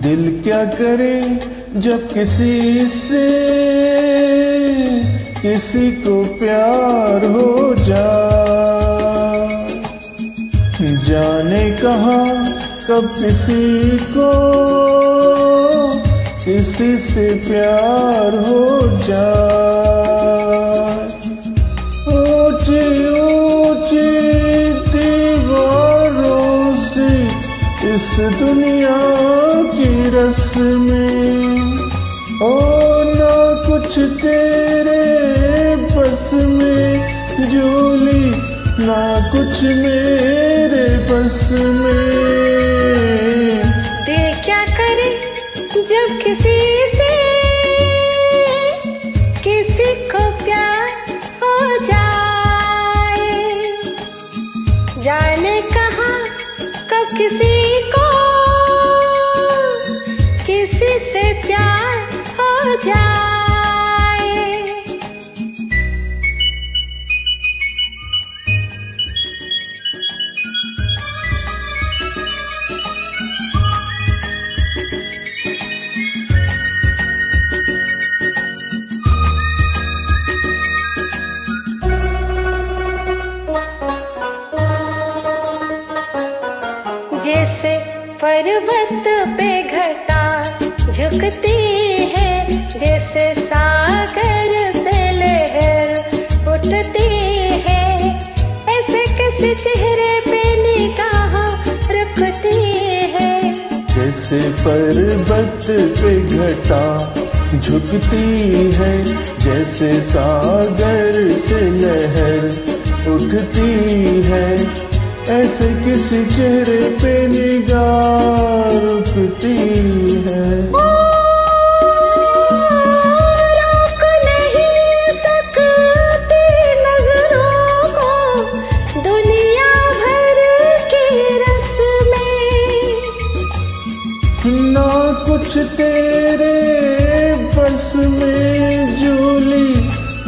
दिल क्या करे जब किसी से किसी को प्यार हो जाने कहाँ कब किसी को किसी से प्यार हो ऊंची ऊंची दीवारों से इस दुनिया की रस्में ओ ना कुछ तेरे बस में झूली ना कुछ मेरे बस में। दिल क्या करे जब किसी से किसी को प्यार हो जाए, जाने कहाँ कब किसी को किसी से प्यार हो जाए। जैसे पर्वत पे घटा झुकती है, जैसे सागर से लहर उठती है, ऐसे किसी चेहरे पे निगाह रुकती है। जैसे पर्वत पे घटा झुकती है, जैसे सागर से लहर उठती है, ऐसे किसी चेहरे पे निगाह रुकती है। रोक नहीं सकती नजरों को दुनिया भर की रस्में, ना कुछ तेरे बस में झूली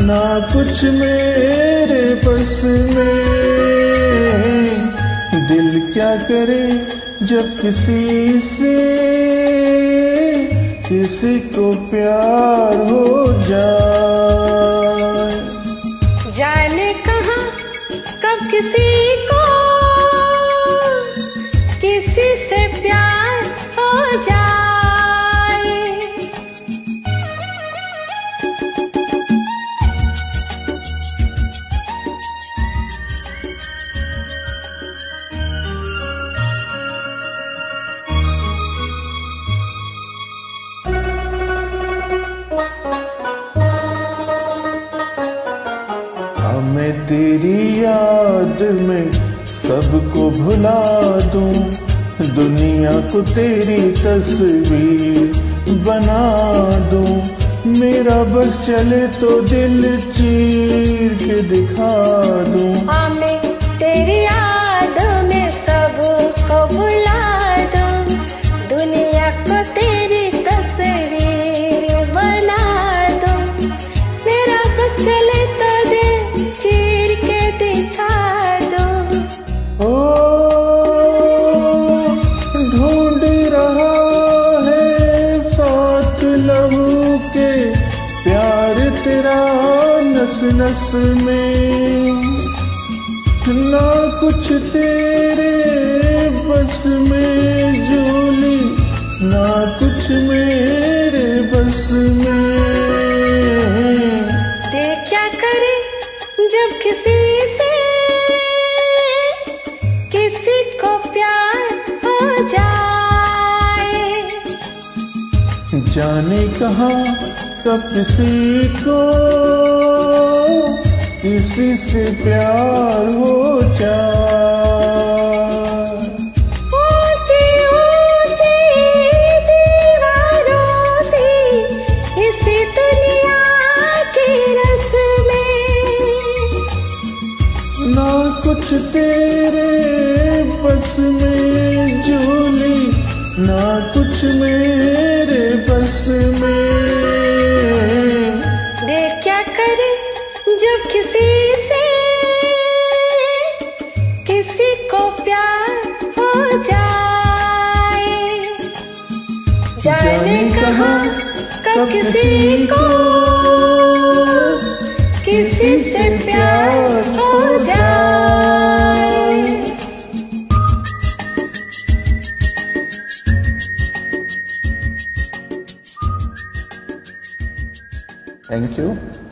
ना कुछ मेरे बस में। दिल क्या करे जब किसी से किसी को प्यार हो जाने कहाँ कब किसी को किसी से प्यार हो जाए। मैं तेरी याद में सबको भुला दूं, दुनिया को तेरी तस्वीर बना दूं, मेरा बस चले तो दिल चीर के दिखा दूं। मैं तेरी याद में सबको भुला दूं, दुनिया को तेरी तस्वीर बना दूं, मेरा बस चले तो नस में ना कुछ तेरे बस में झूली ना कुछ मेरे बस में। दिल क्या करे जब किसी से किसी को प्यार हो जाए, जाने कहाँ कब किसी को किसी से प्यार हो ऊंची ऊंची दीवारों से इस दुनिया की रस्में, ना कुछ तेरे बस में झूली ना कुछ मेरे बस में। दिल क्या करे जब किसी से किसी को प्यार हो जाए, कहा कब किसी को किसी से प्यार हो जाए। Thank you.